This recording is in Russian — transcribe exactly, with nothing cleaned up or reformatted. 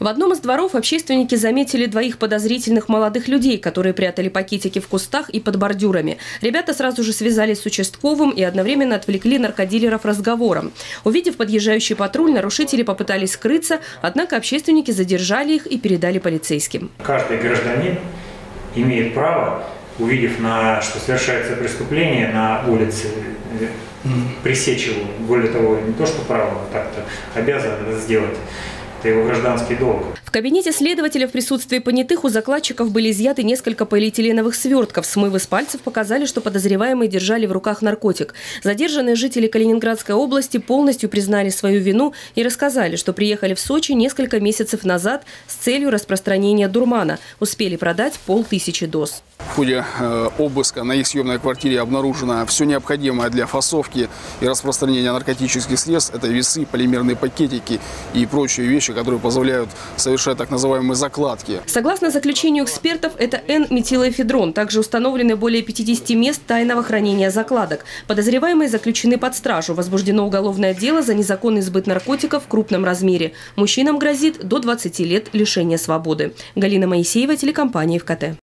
В одном из дворов общественники заметили двоих подозрительных молодых людей, которые прятали пакетики в кустах и под бордюрами. Ребята сразу же связались с участковым и одновременно отвлекли наркодилеров разговором. Увидев подъезжающий патруль, нарушители попытались скрыться, однако общественники задержали их и передали полицейским. Каждый гражданин имеет право, увидев, на, что совершается преступление на улице, пресечь его. Более того, не то что право, а так-то обязан это сделать. Его гражданский долг. В кабинете следователя в присутствии понятых у закладчиков были изъяты несколько полиэтиленовых свертков. Смывы с пальцев показали, что подозреваемые держали в руках наркотик. Задержанные жители Калининградской области полностью признали свою вину и рассказали, что приехали в Сочи несколько месяцев назад с целью распространения дурмана. Успели продать полтысячи доз. В ходе обыска на их съемной квартире обнаружено все необходимое для фасовки и распространения наркотических средств. Это весы, полимерные пакетики и прочие вещи, которые позволяют совершать так называемые закладки. Согласно заключению экспертов, это Н-метилоэфедрон. Также установлены более пятидесяти мест тайного хранения закладок. Подозреваемые заключены под стражу. Возбуждено уголовное дело за незаконный сбыт наркотиков в крупном размере. Мужчинам грозит до двадцати лет лишения свободы. Галина Моисеева, телекомпания ВКТ.